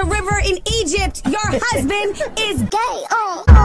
a river in Egypt. Your husband is gay.